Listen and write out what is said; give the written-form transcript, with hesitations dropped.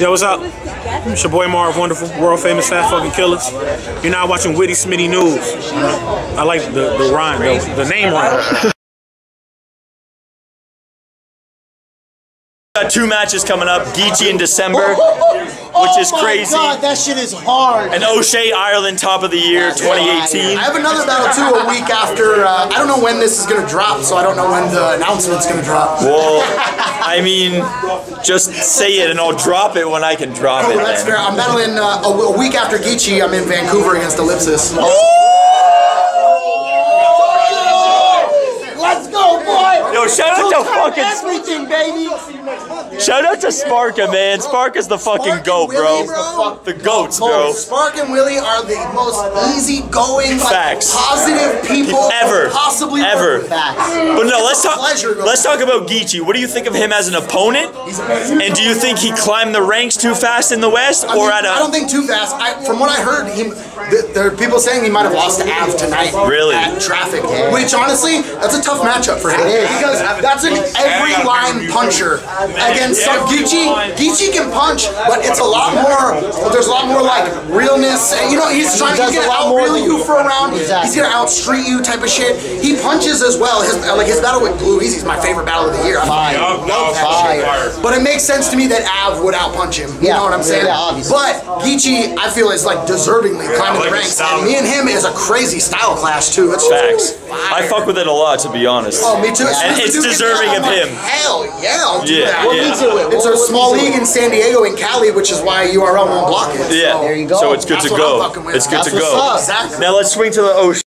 Yo, what's up? It's your boy Marv Wonderful, world famous fat fucking killers. You're now watching Witty Smitty News. I like the rhyme, the name rhyme. Got two matches coming up, Geechi in December, which is crazy. Oh my God, that shit is hard. And O'Shea Ireland, top of the year, 2018. I have another battle too a week after. I don't know when this is gonna drop, so I don't know when the announcement's gonna drop. Well, I mean, just say it and I'll drop it when I can drop it. That's fair. I'm battling a week after Geechi. I'm in Vancouver against Illipsis. Let's go, boy! Yo, shout out to fucking everything, baby. Shout out to Sparka, man. Sparka's the fucking goat, bro. The goats, bro. Sparka and Willie are the most easygoing, like, positive people ever, possibly ever. But no, let's talk about Geechi. What do you think of him as an opponent? And do you think he climbed the ranks too fast in the West, or at a? I don't think too fast. From what I heard, there are people saying he might have lost to Av tonight. Really? At Traffic, which honestly, that's a tough matchup for him because that's an every-line puncher against Geechi. Geechi can punch, but it's a lot more. There's a lot more like realness. You know, he's gonna out-reel you for a round. He's gonna out-street you type of shit. He punches as well. His battle with Blue Easy is my favorite battle of the year. I love that shit. But it makes sense to me that Av would out-punch him. You know what I'm saying? Yeah, but Geechi, I feel, is like deservingly climbing the ranks. And me and him is a crazy style clash too. It's facts. I fuck with it a lot, to be honest. Oh, me too. And it's deserving of him. Hell yeah, I'll do that. It's a small league in San Diego and Cali, which is why URL won't block it. Yeah, there you go. So it's good to go. It's good to go. Now let's swing to the ocean.